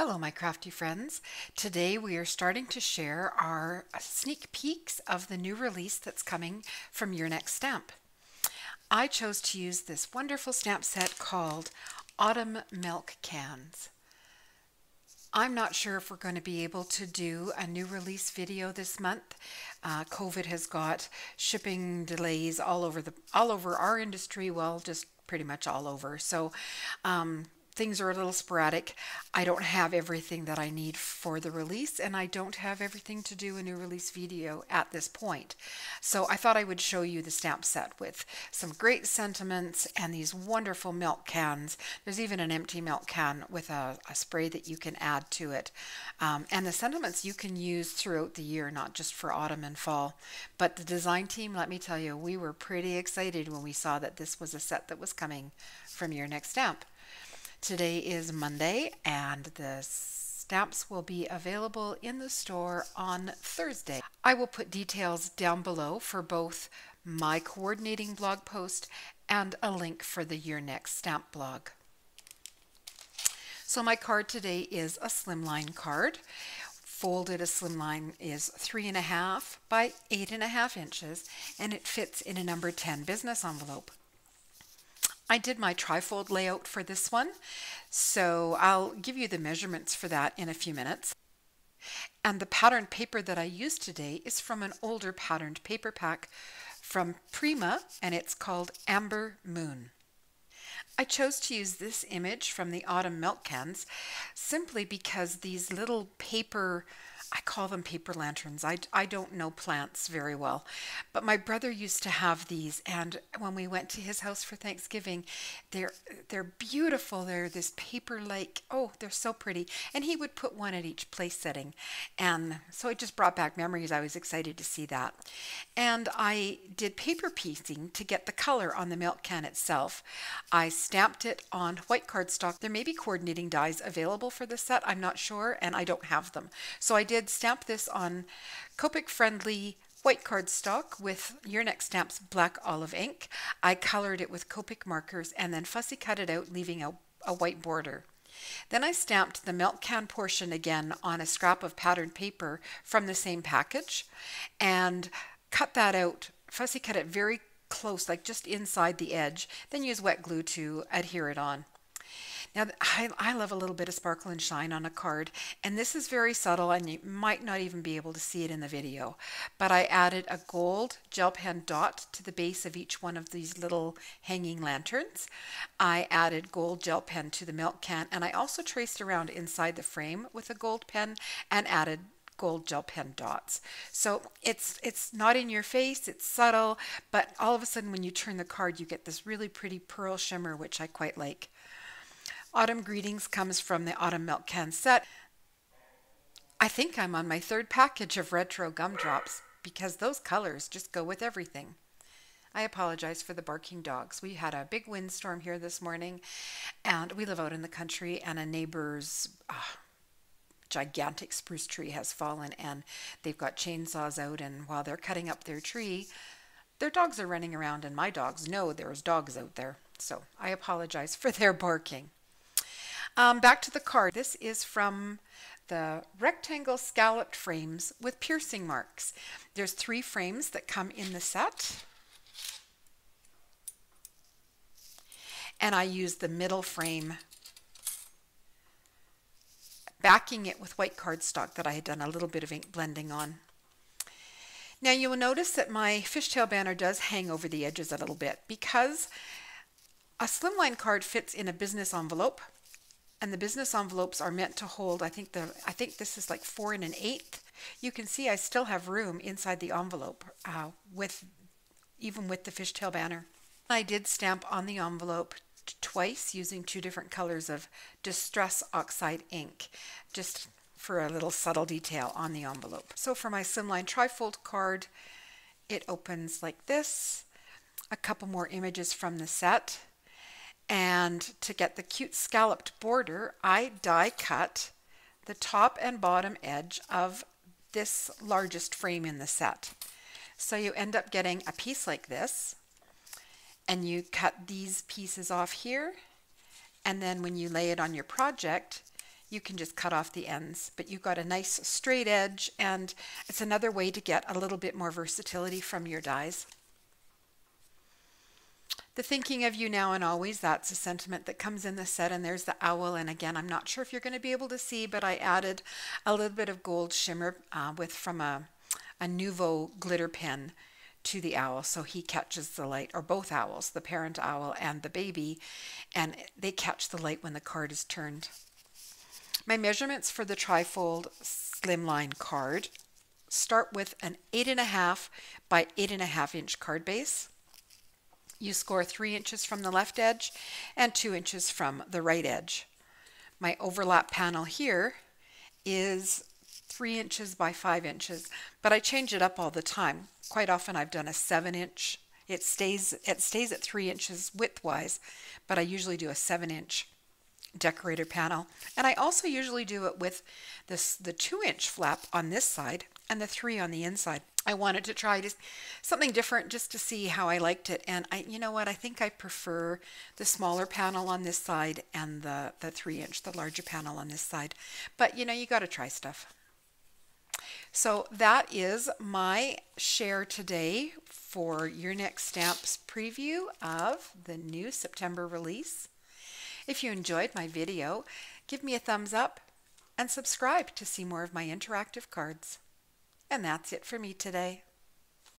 Hello my crafty friends. Today we are starting to share our sneak peeks of the new release that's coming from Your Next Stamp. I chose to use this wonderful stamp set called Autumn Milk Cans. I'm not sure if we're going to be able to do a new release video this month. COVID has got shipping delays all over our industry, well, just pretty much all over. So things are a little sporadic. I don't have everything that I need for the release, and I don't have everything to do a new release video at this point. So I thought I would show you the stamp set with some great sentiments and these wonderful milk cans. There's even an empty milk can with a spray that you can add to it. And the sentiments you can use throughout the year, not just for autumn and fall. But the design team, let me tell you, we were pretty excited when we saw that this was a set that was coming from Your Next Stamp. Today is Monday, and the stamps will be available in the store on Thursday. I will put details down below for both my coordinating blog post and a link for the Your Next Stamp blog. So my card today is a slimline card. Folded, a slimline is 3.5 by 8.5 inches, and it fits in a number 10 business envelope. I did my trifold layout for this one, so I'll give you the measurements for that in a few minutes. And the patterned paper that I used today is from an older patterned paper pack from Prima, and it's called Amber Moon. I chose to use this image from the Autumn Milk Cans simply because these little paper, I call them paper lanterns. I don't know plants very well, but my brother used to have these, and when we went to his house for Thanksgiving, they're beautiful. They're this paper-like, oh, they're so pretty. And he would put one at each place setting, and so it just brought back memories. I was excited to see that. And I did paper piecing to get the color on the milk can itself. I stamped it on white cardstock. There may be coordinating dies available for this set, I'm not sure, and I don't have them. So I did stamp this on Copic friendly white cardstock with Your Next Stamp's black olive ink. I colored it with Copic markers and then fussy cut it out, leaving a white border. Then I stamped the milk can portion again on a scrap of patterned paper from the same package and cut that out, fussy cut it very close, like just inside the edge, then use wet glue to adhere it on. Now, I love a little bit of sparkle and shine on a card, and this is very subtle, and you might not even be able to see it in the video, but I added a gold gel pen dot to the base of each one of these little hanging lanterns. I added gold gel pen to the milk can, and I also traced around inside the frame with a gold pen and added gold gel pen dots. So it's not in your face, it's subtle, but all of a sudden when you turn the card, you get this really pretty pearl shimmer, which I quite like. Autumn Greetings comes from the Autumn Milk Can set. I think I'm on my third package of retro gumdrops because those colors just go with everything. I apologize for the barking dogs. We had a big windstorm here this morning, and we live out in the country, and a neighbor's gigantic spruce tree has fallen, and they've got chainsaws out, and while they're cutting up their tree, their dogs are running around, and my dogs know there's dogs out there. So I apologize for their barking. Back to the card. This is from the Rectangle Scalloped Frames with Piercing Marks. There's 3 frames that come in the set. And I use the middle frame, backing it with white cardstock that I had done a little bit of ink blending on. Now you will notice that my fishtail banner does hang over the edges a little bit because a slimline card fits in a business envelope. And the business envelopes are meant to hold, I think this is like 4 1/8. You can see I still have room inside the envelope, even with the fishtail banner. I did stamp on the envelope twice using 2 different colors of Distress Oxide ink, just for a little subtle detail on the envelope. So for my slimline trifold card, it opens like this. A couple more images from the set. And to get the cute scalloped border, I die cut the top and bottom edge of this largest frame in the set. So you end up getting a piece like this, and you cut these pieces off here, and then when you lay it on your project, you can just cut off the ends, but you've got a nice straight edge, and it's another way to get a little bit more versatility from your dies. The thinking of you now and always, that's a sentiment that comes in the set, and there's the owl. And again, I'm not sure if you're going to be able to see, but I added a little bit of gold shimmer from a Nouveau glitter pen to the owl, so he catches the light, or both owls, the parent owl and the baby, and they catch the light when the card is turned. My measurements for the trifold slimline card start with an 8.5 by 8.5 inch card base. You score 3 inches from the left edge and 2 inches from the right edge. My overlap panel here is 3 inches by 5 inches, but I change it up all the time. Quite often I've done a 7 inch. It stays at 3 inches widthwise, but I usually do a 7 inch decorator panel. And I also usually do it with the 2 inch flap on this side and the 3 on the inside. I wanted to try something different just to see how I liked it. And you know what, I think I prefer the smaller panel on this side and the larger panel on this side. But you know, you got to try stuff. So that is my share today for Your Next Stamp's preview of the new September release. If you enjoyed my video, give me a thumbs up and subscribe to see more of my interactive cards. And that's it for me today.